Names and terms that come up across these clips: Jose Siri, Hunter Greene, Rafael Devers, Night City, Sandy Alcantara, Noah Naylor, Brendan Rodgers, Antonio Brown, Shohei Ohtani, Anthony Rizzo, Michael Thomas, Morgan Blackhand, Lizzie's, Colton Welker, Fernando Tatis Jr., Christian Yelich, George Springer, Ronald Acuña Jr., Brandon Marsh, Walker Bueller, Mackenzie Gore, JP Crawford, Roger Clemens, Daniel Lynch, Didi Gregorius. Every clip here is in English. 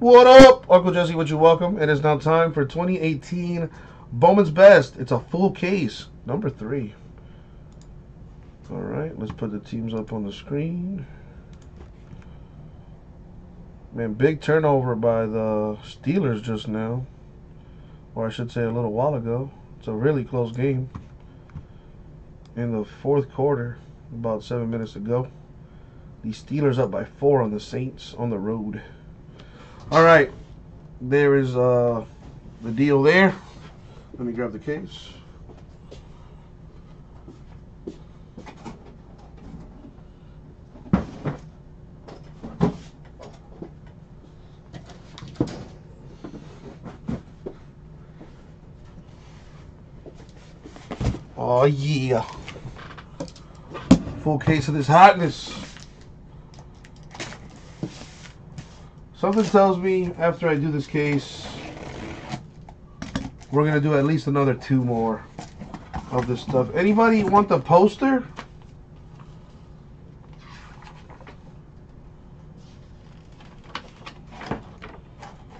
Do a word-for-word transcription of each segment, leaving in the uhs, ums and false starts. What up? Uncle Jesse with you. Welcome. It is now time for twenty eighteen Bowman's Best. It's a full case. Number three. All right. Let's put the teams up on the screen. Man, big turnover by the Steelers just now. Or I should say a little while ago. It's a really close game. In the fourth quarter, about seven minutes to go. The Steelers up by four on the Saints on the road. All right, there is uh, the deal there. Let me grab the case. Oh yeah. Full case of this hotness. Something tells me after I do this case, we're going to do at least another two more of this stuff. Anybody want the poster?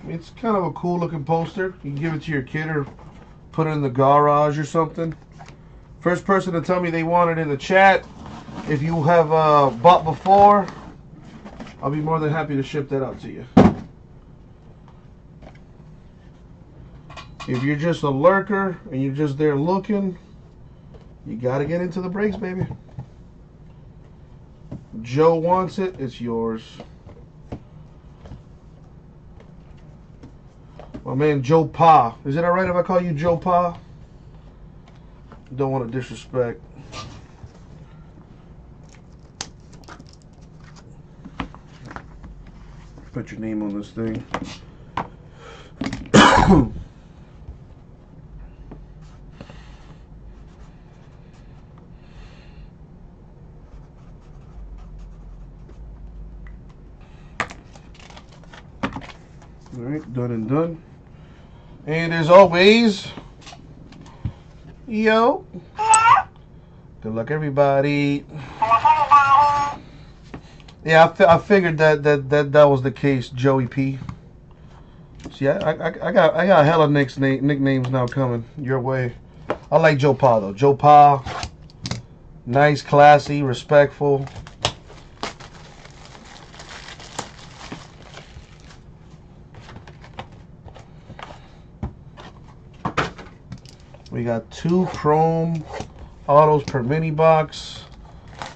It's kind of a cool looking poster. You can give it to your kid or put it in the garage or something. First person to tell me they want it in the chat, if you have uh, bought before, I'll be more than happy to ship that out to you. If you're just a lurker and you're just there looking, you gotta get into the breaks, baby. Joe wants it, it's yours. My man Joe Pa. Is it alright if I call you Joe Pa? Don't want to disrespect. Put your name on this thing. Alright, done and done. And as always, yo. Good luck, everybody. Yeah, I, fi I figured that, that that that was the case, Joey P. See, I I, I got I got hella nick's na nicknames now coming your way. I like Joe Pa though. Joe Pa, nice, classy, respectful. We got two chrome autos per mini box.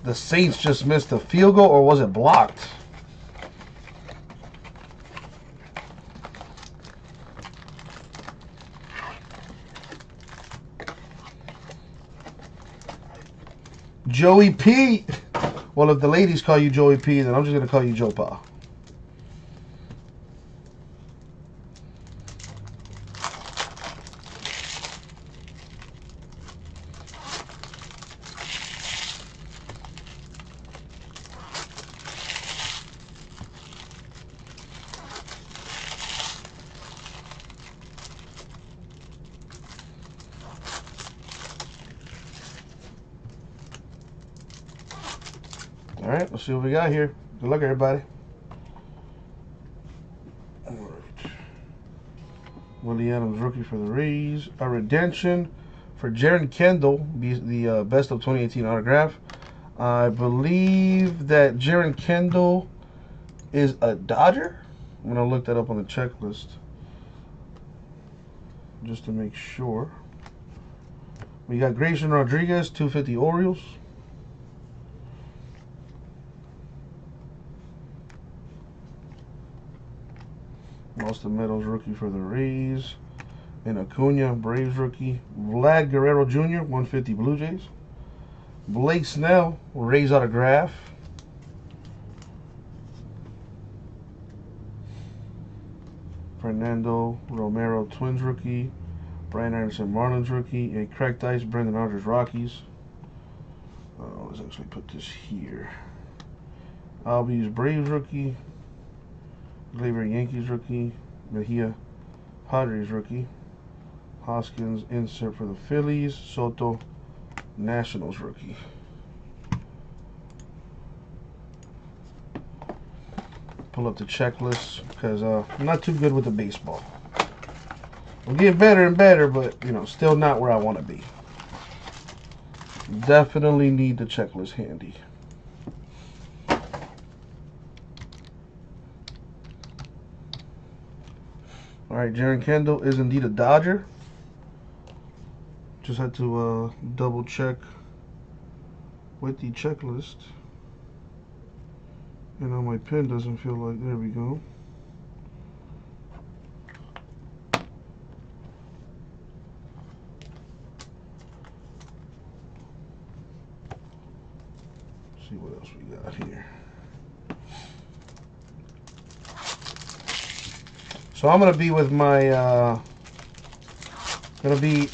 The Saints just missed a field goal, or was it blocked? Joey P. Well, if the ladies call you Joey P, then I'm just going to call you Joe Pa. See what we got here. Good luck, everybody. All right. Willy Adames, rookie for the Rays. A redemption for Jeren Kendall, the uh, best of twenty eighteen autograph. I believe that Jeren Kendall is a Dodger. I'm going to look that up on the checklist just to make sure. We got Grayson Rodriguez, two fifty Orioles. Austin Meadows, rookie for the Rays. And Acuña, Braves rookie. Vlad Guerrero Junior, one fifty Blue Jays. Blake Snell, Rays autograph. Fernando Romero, Twins rookie. Brian Anderson, Marlins rookie. A cracked ice, Brendan Rodgers, Rockies. Uh, let's actually put this here. Albies, Braves rookie. Gleyber, Yankees rookie. Mejia, Padres rookie. Hoskins, insert for the Phillies. Soto, Nationals rookie. pull up the checklist because uh, I'm not too good with the baseball. I'm getting better and better, but, you know, still not where I want to be. Definitely need the checklist handy. All right, Jeren Kendall is indeed a Dodger. Just had to uh, double check with the checklist. You know, my pen doesn't feel like, there we go. Let's see what else we got here. So I'm gonna be with my, uh, gonna be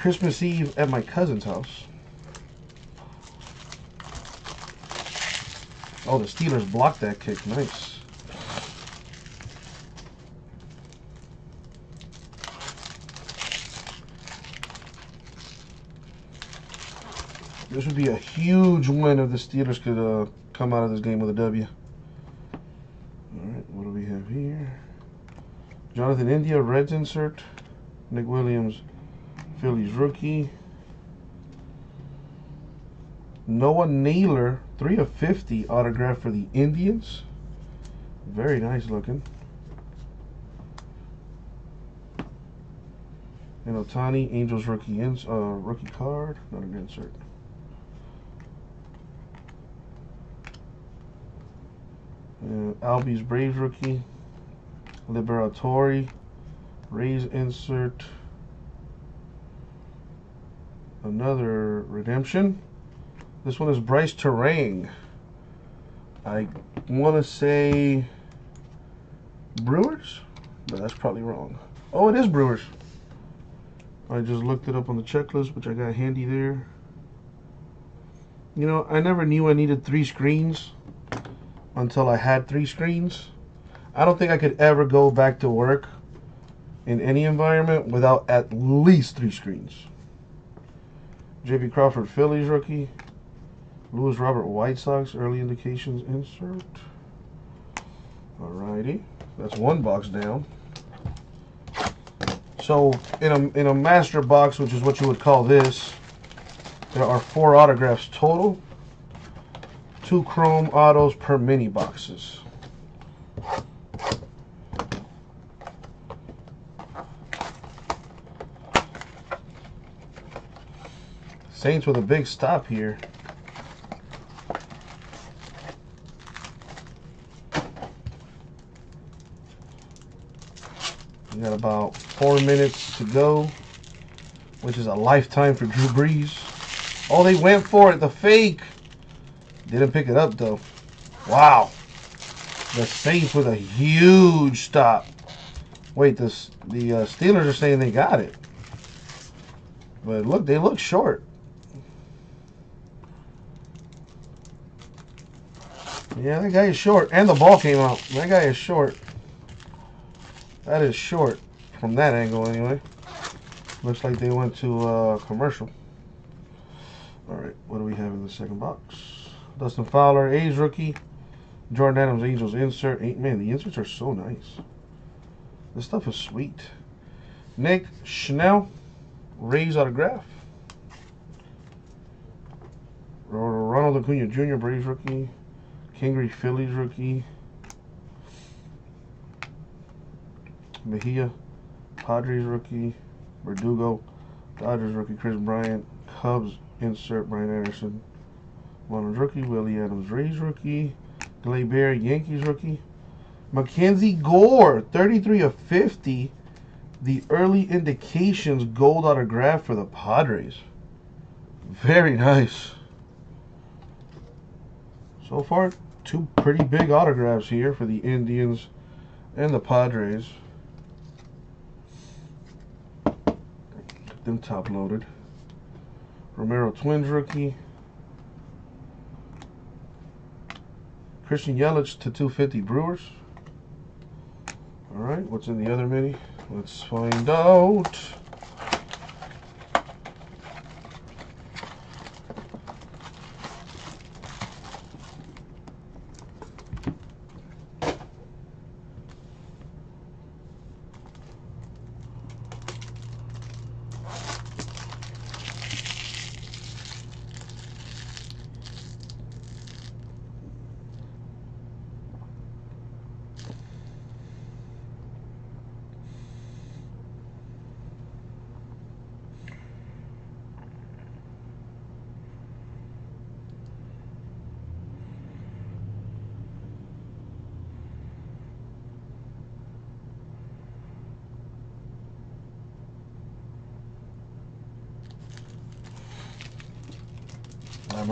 Christmas Eve at my cousin's house. Oh, the Steelers blocked that kick. Nice. This would be a huge win if the Steelers could uh, come out of this game with a W. Alright, what do we have here? Jonathan India, Reds insert. Nick Williams, Phillies rookie. Noah Naylor, three of fifty autograph for the Indians. Very nice looking. And Ohtani, Angels rookie ins, uh, rookie card. Not a good insert. Uh, Albies Braves rookie. Liberatore, Rays insert. Another redemption. This one is Bryce Turang. I want to say Brewers, but that's probably wrong. Oh, it is Brewers. I just looked it up on the checklist, which I got handy there. You know, I never knew I needed three screens until I had three screens. I don't think I could ever go back to work in any environment without at least three screens. J P Crawford, Phillies rookie. Louis Robert, White Sox, early indications insert. Alrighty, that's one box down. So in a, in a master box, which is what you would call this, there are four autographs total. Two chrome autos per mini boxes. Saints with a big stop here. We got about four minutes to go, which is a lifetime for Drew Brees. Oh, they went for it. The fake. Didn't pick it up, though. Wow. The Saints with a huge stop. Wait, this, the uh, Steelers are saying they got it. But look, they look short. Yeah, that guy is short. And the ball came out. That guy is short. That is short from that angle anyway. Looks like they went to uh, commercial. Alright, what do we have in the second box? Dustin Fowler, A's rookie. Jordan Adams, Angels insert. Man, the inserts are so nice. This stuff is sweet. Nick Schnell, Rays autograph. Ronald Acuña Junior, Braves rookie. Kingry, Phillies rookie. Mejia, Padres rookie. Verdugo, Dodgers rookie. Chris Bryant, Cubs insert. Brian Anderson, Marlins rookie. Willy Adames, Rays rookie. Gleyber, Yankees rookie. Mackenzie Gore, thirty-three of fifty. The early indications gold autograph for the Padres. Very nice. So far, two pretty big autographs here for the Indians and the Padres. Them top loaded. Romero, Twins rookie. Christian Yelich to two fifty, Brewers. All right, what's in the other mini? Let's find out.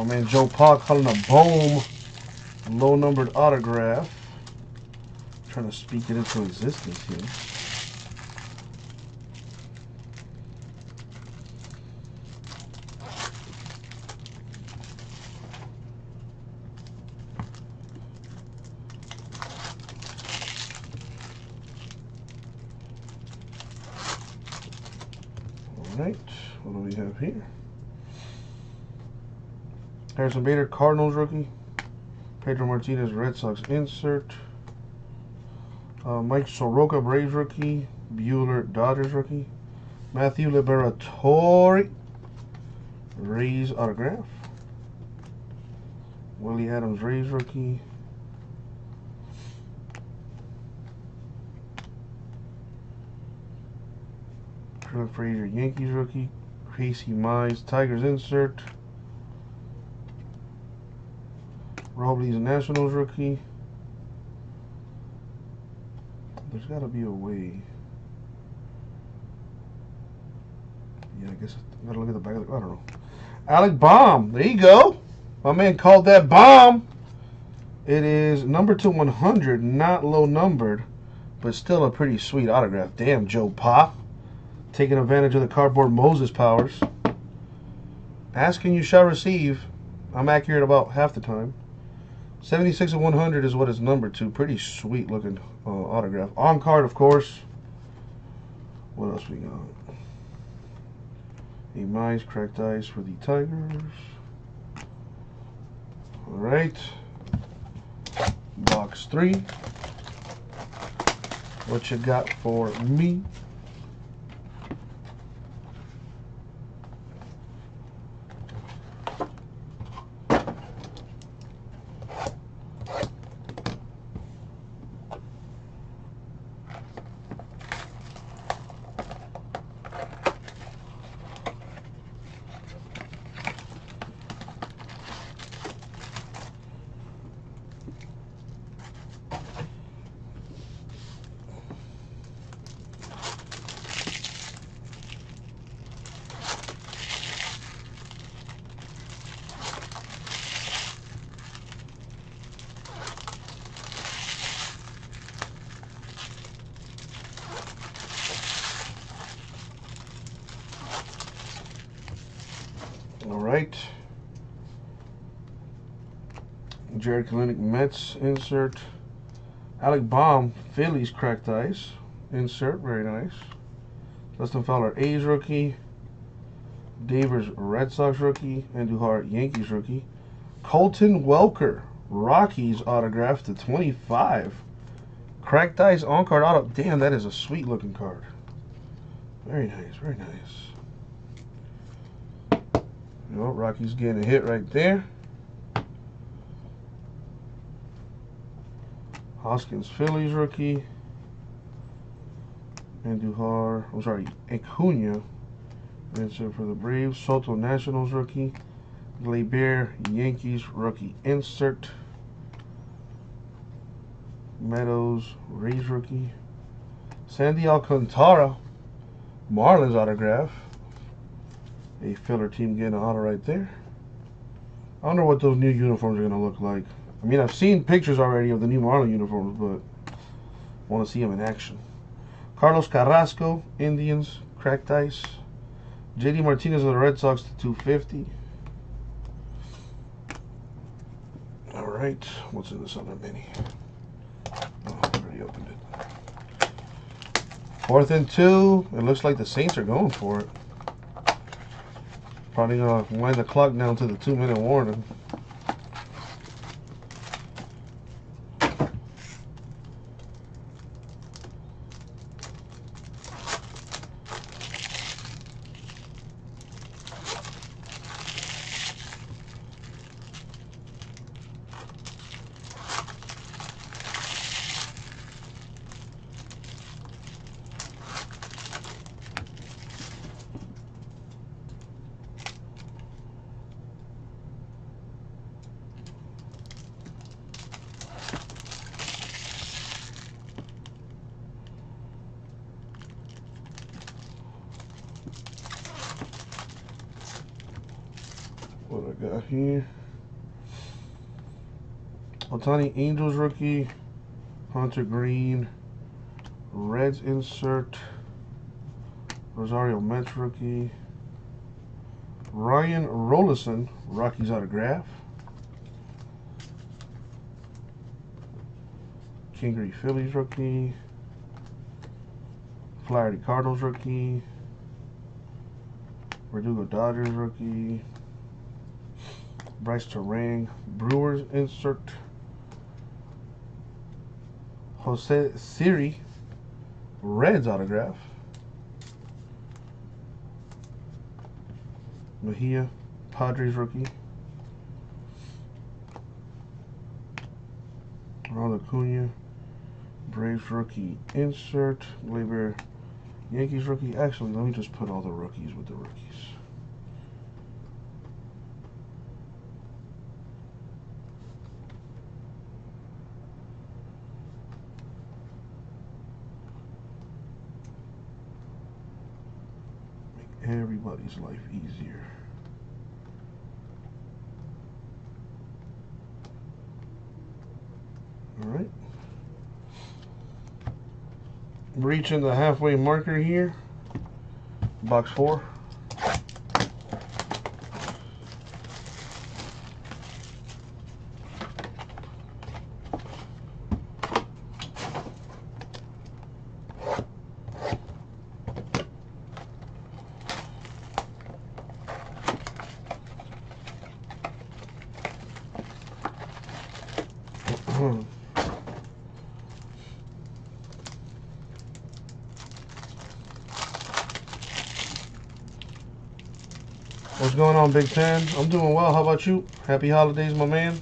My man Joe Pa calling a Baum low numbered autograph. I'm trying to speak it into existence here. Harrison Bader, Cardinals rookie. Pedro Martinez, Red Sox insert. Uh, Mike Soroka, Braves rookie. Bueller, Dodgers rookie. Matthew Liberatore, Rays autograph. Willie Adams, Rays rookie. Cliff Frazier, Yankees rookie. Casey Mize, Tigers insert. Robles, Nationals rookie. There's got to be a way. Yeah, I guess I gotta look at the back of the. I don't know. Alec Baum. There you go. My man called that Baum. It is number to one hundred, not low numbered, but still a pretty sweet autograph. Damn, Joe Pa, taking advantage of the cardboard Moses powers. Asking you shall receive. I'm accurate about half the time. seventy-six of one hundred is what it's numbered to. Pretty sweet looking uh, autograph. On card, of course. What else we got? A Mize, cracked ice for the Tigers. Alright. Box three. What you got for me? Jared Kalenic, Mets insert. Alec Baum, Phillies, cracked ice insert, very nice. Dustin Fowler, A's rookie. Devers, Red Sox rookie. Andujar, Yankees rookie. Colton Welker, Rockies autograph to twenty-five. Cracked ice on card auto. Damn, that is a sweet looking card. Very nice, very nice. You know, Rockies getting a hit right there. Hoskins, Phillies rookie. Andujar, I'm sorry, Acuña, insert for the Braves. Soto, Nationals rookie. Gleyber, Yankees rookie insert. Meadows, Rays rookie. Sandy Alcantara, Marlins autograph. A filler team getting an auto right there. I wonder what those new uniforms are going to look like. I mean, I've seen pictures already of the new Marlin uniforms, but I want to see them in action. Carlos Carrasco, Indians, cracked ice. J D Martinez of the Red Sox to two fifty. All right, what's in this other mini? Oh, I already opened it. Fourth and two. It looks like the Saints are going for it. Probably going to wind the clock down to the two-minute warning. got here? Ohtani Angels rookie, Hunter Green, Reds insert, Rosario Mets rookie, Ryan Rollison, Rockies autograph, Kingery Phillies rookie, Flaherty Cardinals rookie, Verdugo Dodgers rookie, Bryce Turang, Brewers insert, Jose Siri, Reds autograph, Mejia, Padres rookie, Ronald Acuña, Braves rookie insert, Gleyber, Yankees rookie. Actually, let me just put all the rookies with the rookies. Make everybody's life easier. All right. Reaching the halfway marker here. Box four. What's going on, Big Ten? I'm doing well. How about you? Happy holidays, my man.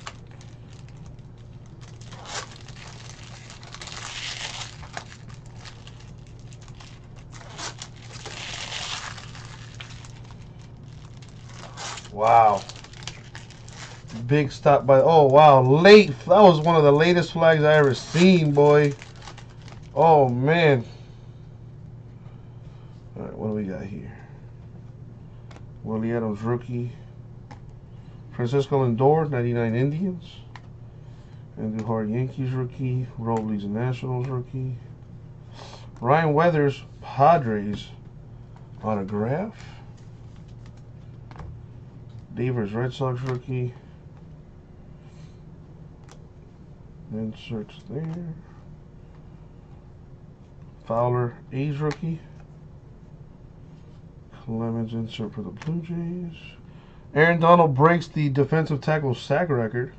Wow. Big stop by... Oh, wow. Late. That was one of the latest flags I ever seen, boy. Oh, man. All right, what do we got here? Willy Adames rookie, Francisco Lindor, ninety-nine Indians, Andrew Hart Yankees rookie, Robles Nationals rookie, Ryan Weathers Padres autograph, Devers Red Sox rookie, inserts there, Fowler A's rookie, Lemons insert for the Blue Jays. Aaron Donald breaks the defensive tackle sack record.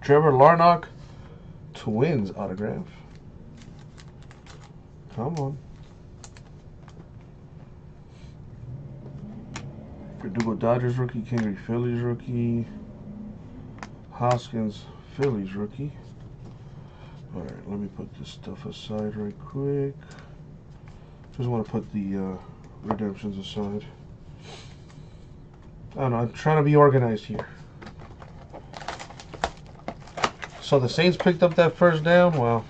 Trevor Larnock, Twins autograph. Come on. Verdugo Dodgers rookie, Kingery Phillies rookie, Hoskins Phillies rookie. All right, let me put this stuff aside right quick. Just want to put the uh, redemptions aside. I don't know, I'm trying to be organized here. So the Saints picked up that first down. Wow.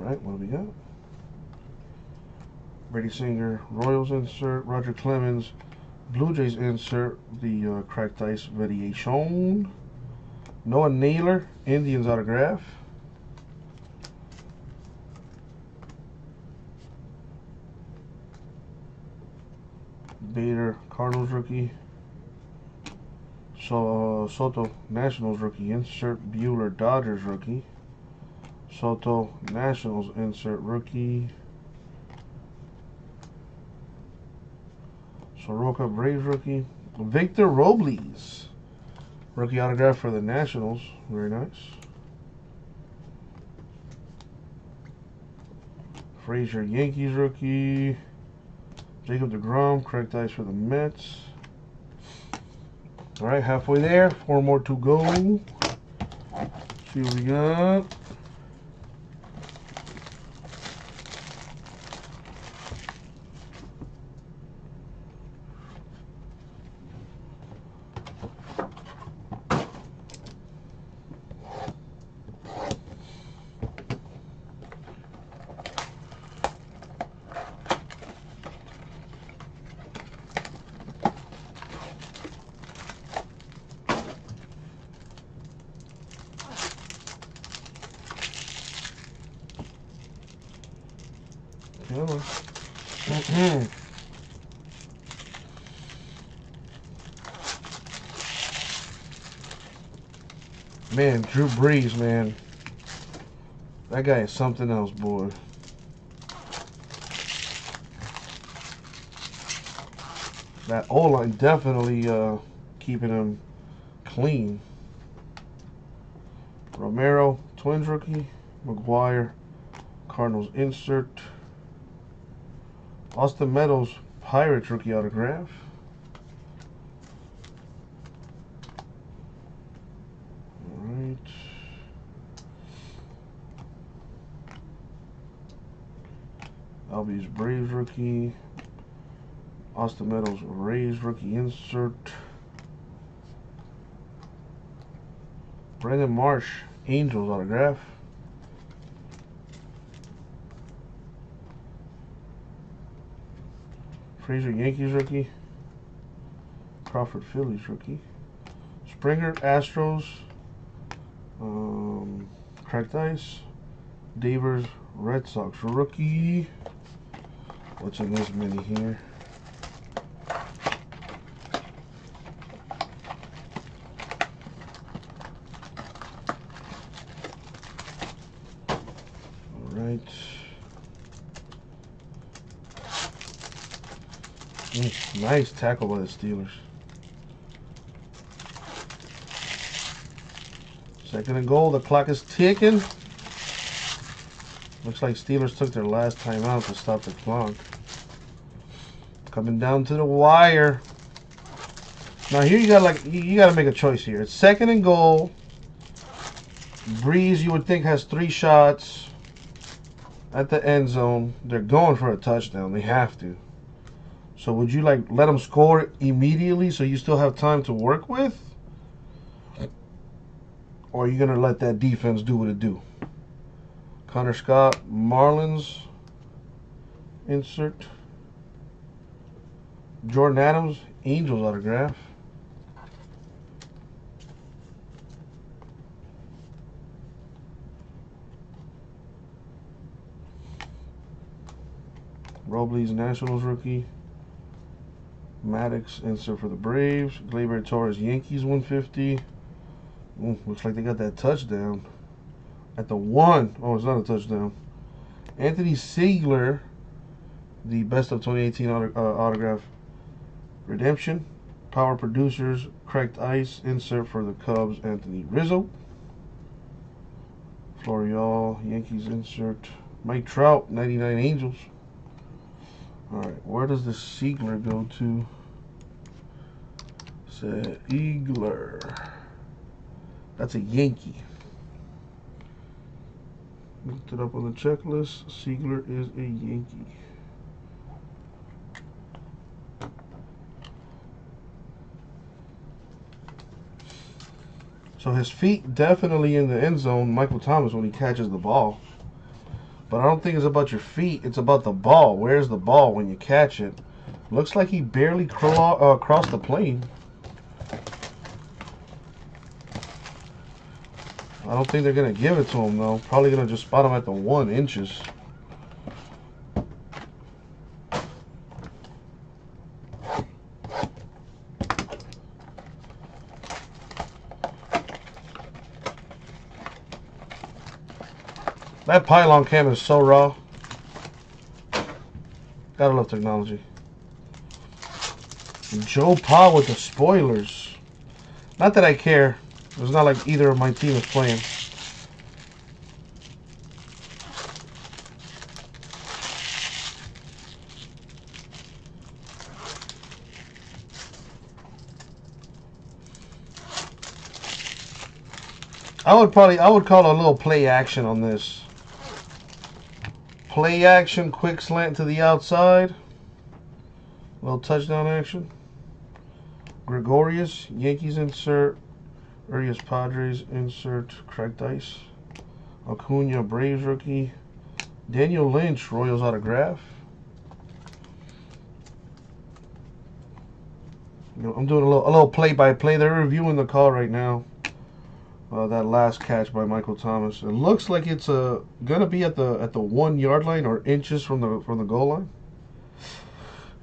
Right, what do we got? Brady Singer, Royals insert, Roger Clemens, Blue Jays insert, the uh, cracked ice variation, Noah Naylor, Indians autograph, Bader, Cardinals rookie, so, uh, Soto, Nationals rookie insert, Bueller, Dodgers rookie, Soto, Nationals insert rookie, Soroka, Braves rookie, Victor Robles, rookie autograph for the Nationals, very nice, Frazier, Yankees rookie, Jacob deGrom, Craig Dice for the Mets. All right, halfway there. Four more to go. Let's see what we got. Man, Drew Brees, man. That guy is something else, boy. That O-line definitely uh, keeping him clean. Romero, Twins rookie. McGuire, Cardinals insert. Austin Meadows, Pirates rookie autograph. Albies Braves rookie, Austin Meadows Rays rookie insert, Brandon Marsh Angels autograph, Fraser Yankees rookie, Crawford Phillies rookie, Springer Astros, um, Cracked Ice, Devers Red Sox rookie. What's in this mini here? All right. Mm, nice tackle by the Steelers. Second and goal. The clock is ticking. Looks like Steelers took their last time out to stop the clock. Coming down to the wire. Now here you got like you got to make a choice here. It's second and goal. Breeze, you would think, has three shots at the end zone. They're going for a touchdown. They have to. So would you like let them score immediately so you still have time to work with, or are you gonna let that defense do what it do? Connor Scott, Marlins insert. Jordan Adams, Angels autograph. Robles, Nationals rookie. Maddox insert for the Braves. Gleyber Torres, Yankees one fifty. Ooh, looks like they got that touchdown. At the one. Oh, it's not a touchdown. Anthony Siegler, the best of twenty eighteen auto, uh, autograph. Redemption. Power Producers, Cracked Ice, insert for the Cubs, Anthony Rizzo. Floreal, Yankees insert. Mike Trout, ninety-nine Angels. Alright, where does the Siegler go to? Siegler. That's a Yankee. Looked it up on the checklist. Siegler is a Yankee. So his feet definitely in the end zone, Michael Thomas, when he catches the ball. But I don't think it's about your feet. It's about the ball. Where's the ball when you catch it? Looks like he barely craw- uh, crossed the plane. I don't think they're going to give it to him, though. Probably going to just spot him at the one inches. That pylon cam is so raw. Gotta love technology. And Joe Pa with the spoilers. Not that I care. It's not like either of my team is playing. I would probably, I would call a little play action on this. Play action, quick slant to the outside. Little touchdown action. Gregorius, Yankees insert. Urias, Padres insert. Craig Dice. Acuna, Braves rookie. Daniel Lynch, Royals autograph. You know, I'm doing a little, a little play-by-play. They're reviewing the call right now. Uh, that last catch by Michael Thomas. It looks like it's uh, gonna be at the at the one yard line or inches from the from the goal line.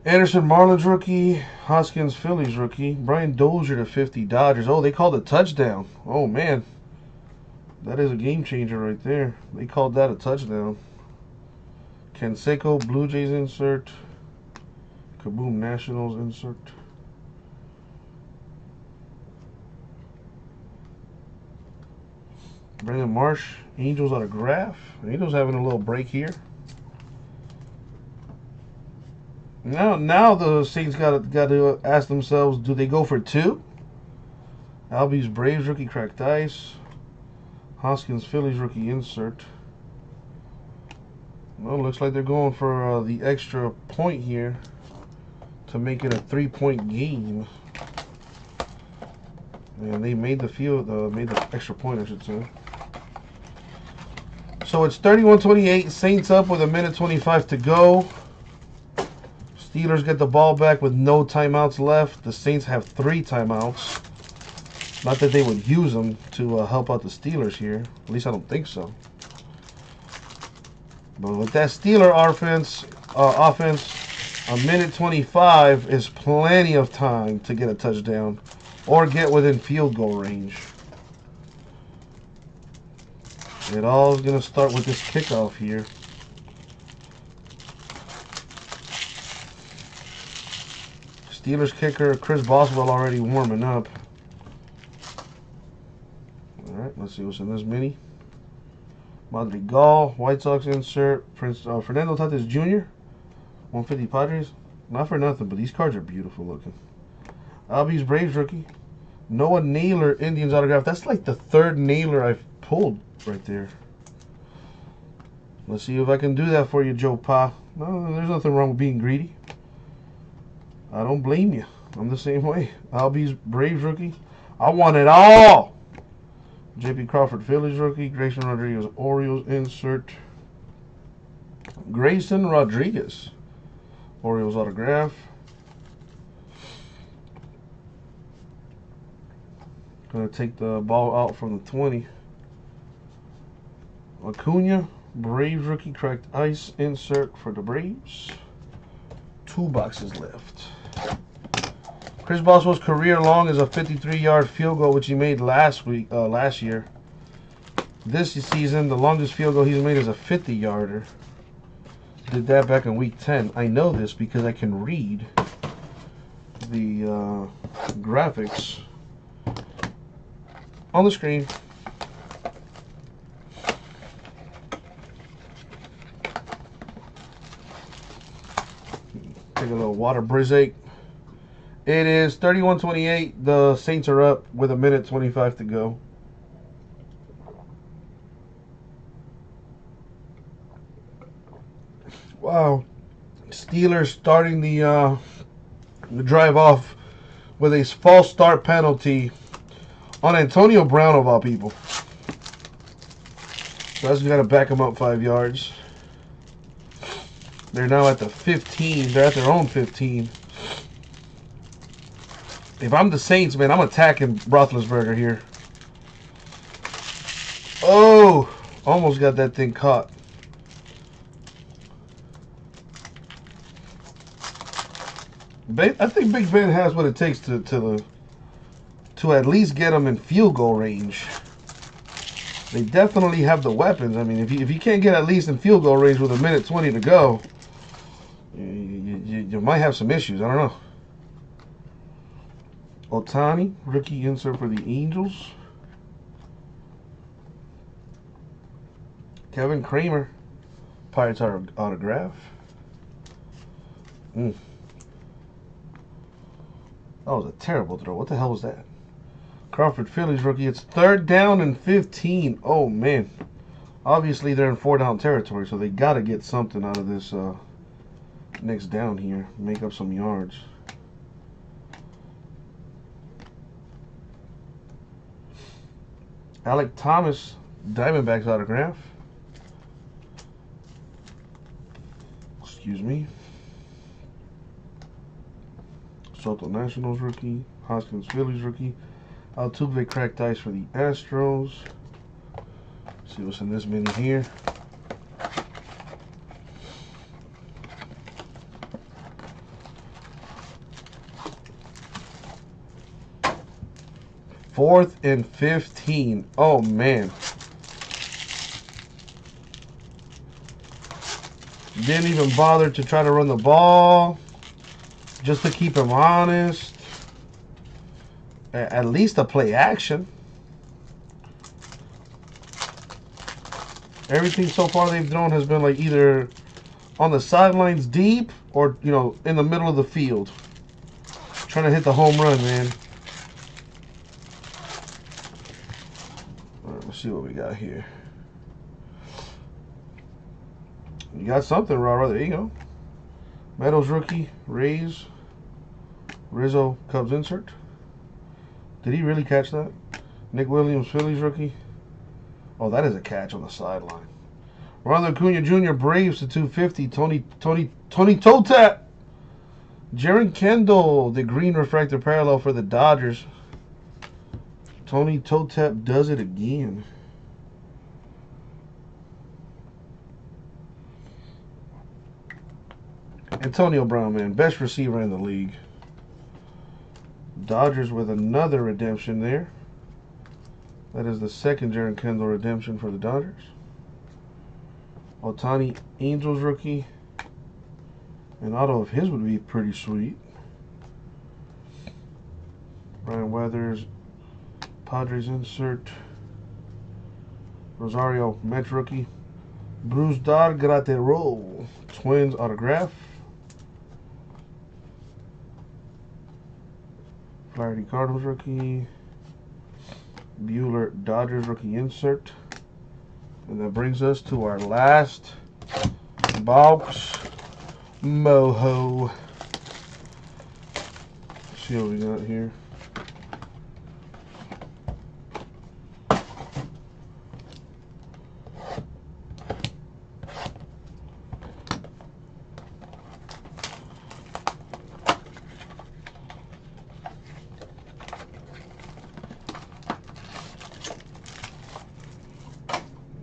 Anderson, Marlins rookie. Hoskins, Phillies rookie. Brian Dozier to fifty, Dodgers. Oh, they called a touchdown. Oh man, that is a game changer right there. They called that a touchdown. Canseco, Blue Jays insert. Kaboom, Nationals insert. Brandon Marsh, Angels autograph. Angels having a little break here. Now, now the Saints got got to ask themselves: do they go for two? Albies, Braves rookie, cracked ice. Hoskins, Phillies rookie, insert. Well, looks like they're going for uh, the extra point here to make it a three-point game. And they made the field, uh, made the extra point, I should say. So it's thirty-one twenty-eight, Saints up with a minute twenty-five to go. Steelers get the ball back with no timeouts left. The Saints have three timeouts. Not that they would use them to uh, help out the Steelers here. At least I don't think so. But with that Steeler offense, uh, offense, a minute twenty-five is plenty of time to get a touchdown or get within field goal range. It all is going to start with this kickoff here. Steelers kicker Chris Boswell already warming up. Alright, let's see what's in this mini. Madrigal, White Sox insert. Prince, uh, Fernando Tatis Junior one fifty Padres. Not for nothing, but these cards are beautiful looking. Albies, Braves rookie. Noah Naylor, Indians autograph. That's like the third Naylor I've pulled right there. Let's see if I can do that for you, Joe Pa. No, there's nothing wrong with being greedy. I don't blame you. I'm the same way. Albies, Braves rookie. I want it all. J P Crawford, Phillies rookie. Grayson Rodriguez, Orioles insert. Grayson Rodriguez, Orioles autograph. Gonna take the ball out from the twenty. Acuna, Braves rookie, cracked ice insert for the Braves. Two boxes left. Chris Boswell's career long is a fifty-three yard field goal, which he made last week, uh, last year. This season, the longest field goal he's made is a fifty yarder. Did that back in week ten. I know this because I can read the uh, graphics on the screen. Take a little water brisake. It is thirty-one twenty-eight. The Saints are up with a minute twenty-five to go. Wow. Steelers starting the uh, the drive off with a false start penalty on Antonio Brown, of all people. So that's got to back him up five yards. They're now at the fifteen. They're at their own fifteen. If I'm the Saints, man, I'm attacking Roethlisberger here. Oh, almost got that thing caught. I think Big Ben has what it takes to, to the... to at least get them in field goal range. They definitely have the weapons. I mean, if you, if you can't get at least in field goal range with a minute twenty to go, you, you, you might have some issues. I don't know. Ohtani, rookie insert for the Angels. Kevin Kramer, Pirates autograph. Mm. That was a terrible throw. What the hell was that? Crawford, Phillies rookie. It's third down and fifteen. Oh, man. Obviously, they're in four-down territory, so they got to get something out of this uh, next down here. Make up some yards. Alec Thomas, Diamondbacks autograph. Excuse me. Soto, Nationals rookie. Hoskins, Phillies rookie. Altuve, cracked ice for the Astros. See what's in this mini here. Fourth and fifteen. Oh, man. Didn't even bother to try to run the ball. Just to keep him honest. At least a play action. Everything so far they've thrown has been like either on the sidelines deep or, you know, in the middle of the field. Trying to hit the home run, man. All right, let's see what we got here. You got something, Rod. There you go. Meadows rookie, Rays, Rizzo, Cubs insert. Did he really catch that? Nick Williams, Phillies rookie. Oh, that is a catch on the sideline. Ronald Acuña Junior, Braves to two fifty. Tony, Tony, Tony toe tap. Jeren Kendall, the green refractor parallel for the Dodgers. Tony toe tap does it again. Antonio Brown, man, best receiver in the league. Dodgers with another redemption there. That is the second Jeren Kendall redemption for the Dodgers. Ohtani, Angels rookie. An auto of his would be pretty sweet. Brian Weathers, Padres insert. Rosario, Mets rookie. Bruce Dargratero, Twins autograph. Flaherty, Cardinals rookie. Bueller, Dodgers rookie insert. And that brings us to our last box. Moho. Let's see what we got here.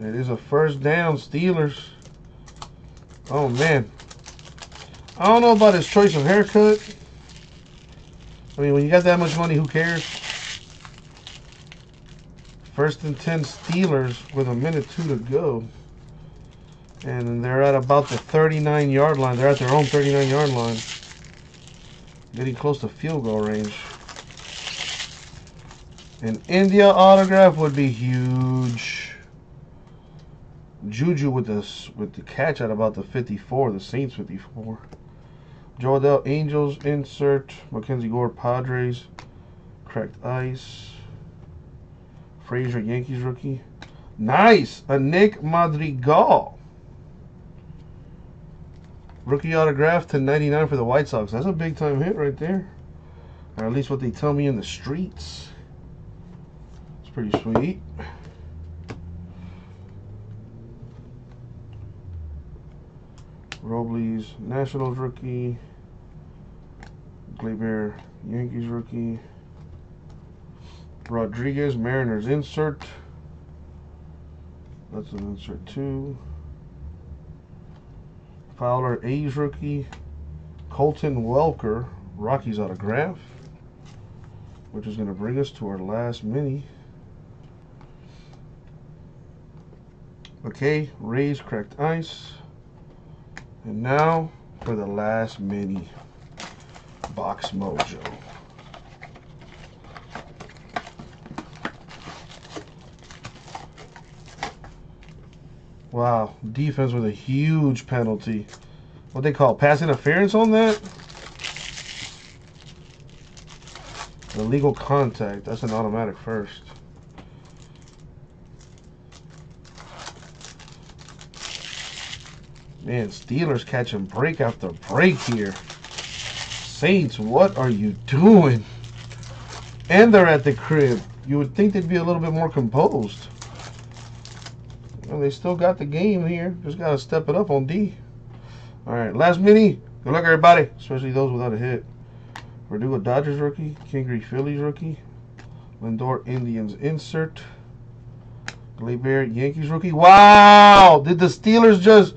It is a first down, Steelers. Oh, man. I don't know about his choice of haircut. I mean, when you got that much money, who cares? First and ten Steelers with a minute two to go. And they're at about the thirty-nine yard line. They're at their own thirty-nine yard line. Getting close to field goal range. An India autograph would be huge. Juju with the, with the catch at about the fifty-four, the Saints fifty-four. Joe Adell, Angels insert. Mackenzie Gore, Padres, cracked ice. Frazier, Yankees rookie. Nice! A Nick Madrigal. Rookie autograph to ninety-nine for the White Sox. That's a big time hit right there. Or at least what they tell me in the streets. It's pretty sweet. Robles, Nationals rookie. Gleyber, Yankees rookie. Rodriguez, Mariners insert. That's an insert too. Fowler, A's rookie. Colton Welker, Rockies autograph. Which is going to bring us to our last mini. Okay, Rays, cracked ice. And now for the last mini, Box Mojo. Wow, defense with a huge penalty. What they call pass interference on that? illegal contact. That's an automatic first. Man, Steelers catching break after break here. Saints, what are you doing? And they're at the crib. You would think they'd be a little bit more composed. Well, they still got the game here. Just got to step it up on D. All right, last mini. Good luck, everybody, especially those without a hit. Verdugo Dodgers rookie. Kingery Phillies rookie. Lindor Indians insert. Gleyber Yankees rookie. Wow! Did the Steelers just...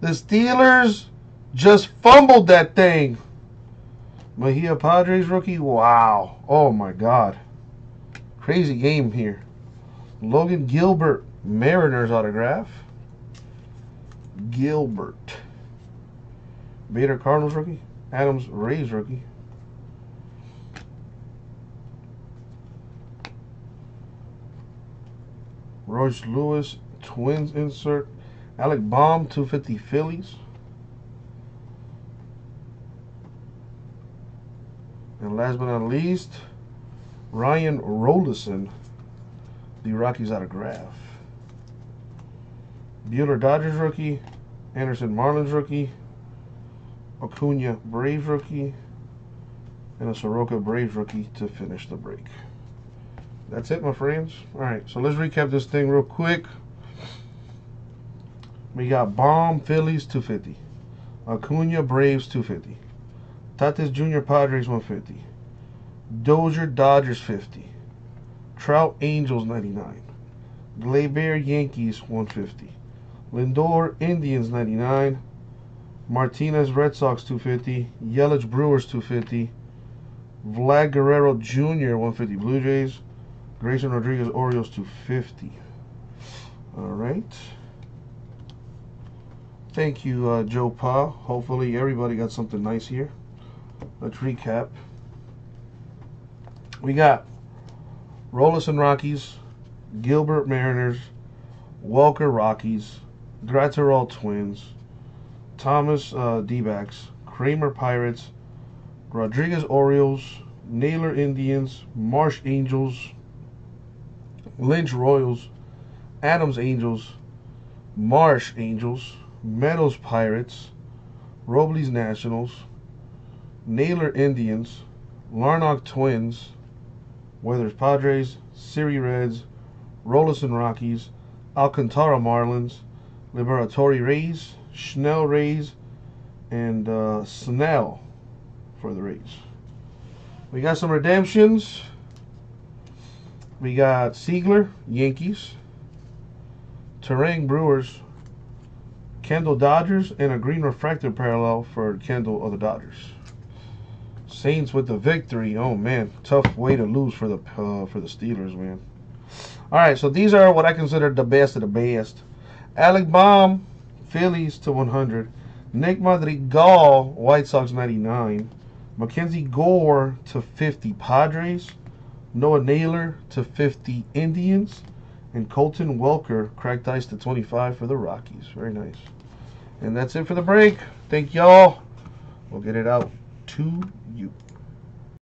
The Steelers just fumbled that thing. Mejia Padres rookie. Wow. Oh, my God. Crazy game here. Logan Gilbert, Mariners autograph. Gilbert. Bader Cardinals rookie. Adams Rays rookie. Royce Lewis, Twins insert. Alec Baum, two fifty Phillies. And last but not least, Ryan Rollison, the Rockies autograph. Bueller Dodgers rookie. Anderson Marlins rookie. Acuna Braves rookie. And a Soroka Braves rookie to finish the break. That's it, my friends. Alright, so let's recap this thing real quick. We got Baum Phillies two fifty, Acuna Braves two fifty, Tatis Junior Padres one fifty, Dozier Dodgers fifty, Trout Angels ninety-nine, Gleyber Yankees one fifty, Lindor Indians ninety-nine, Martinez Red Sox two fifty, Yelich Brewers two fifty, Vlad Guerrero Junior one fifty Blue Jays, Grayson Rodriguez Orioles two fifty. All right. Thank you, uh, Joe Pa. Hopefully everybody got something nice here. Let's recap. We got Rollison Rockies, Gilbert Mariners, Walker Rockies, Graterol Twins, Thomas uh, D-backs, Kramer Pirates, Rodriguez Orioles, Naylor Indians, Marsh Angels, Lynch Royals, Adams Angels, Marsh Angels, Meadows Pirates, Robles Nationals, Naylor Indians, Larnock Twins, Weathers Padres, Siri Reds, Rollison Rockies, Alcantara Marlins, Liberatore Rays, Schnell Rays, and uh, Snell for the Rays. We got some redemptions. We got Siegler, Yankees, Turang Brewers, Kendall Dodgers, and a green refractor parallel for Kendall of the Dodgers. Saints with the victory. Oh man, tough way to lose for the uh, for the Steelers, man. All right, so these are what I consider the best of the best. Alec Baum, Phillies to one hundred. Nick Madrigal, White Sox ninety-nine. Mackenzie Gore to fifty Padres. Noah Naylor to fifty Indians. And Colton Welker, cracked ice to twenty-five for the Rockies. Very nice. And that's it for the break. Thank y'all. We'll get it out to you.